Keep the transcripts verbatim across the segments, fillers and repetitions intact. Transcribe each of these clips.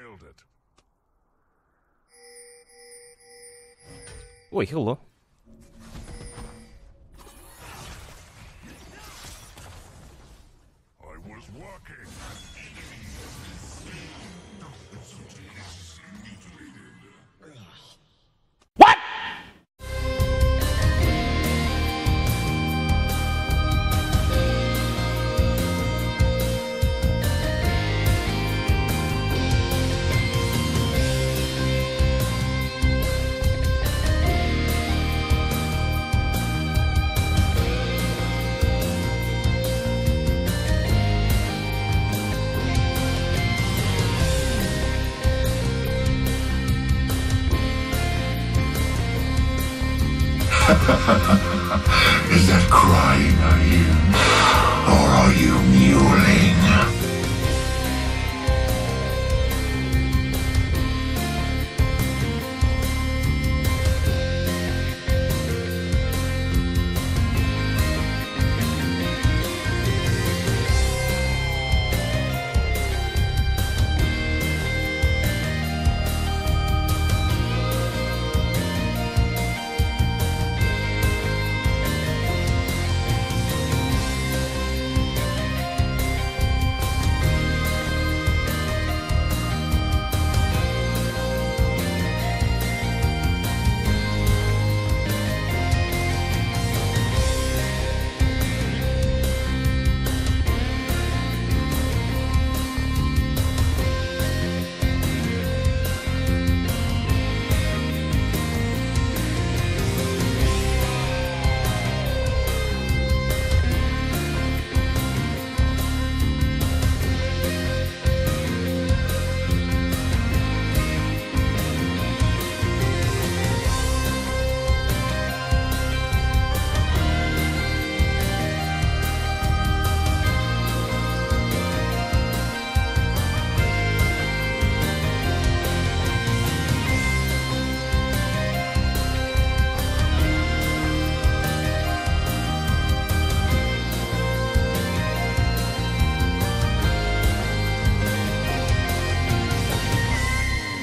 Nailed it. Ой, hello. I was walking. What? Is that crying I hear? Or are you mewling?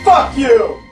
Fuck you!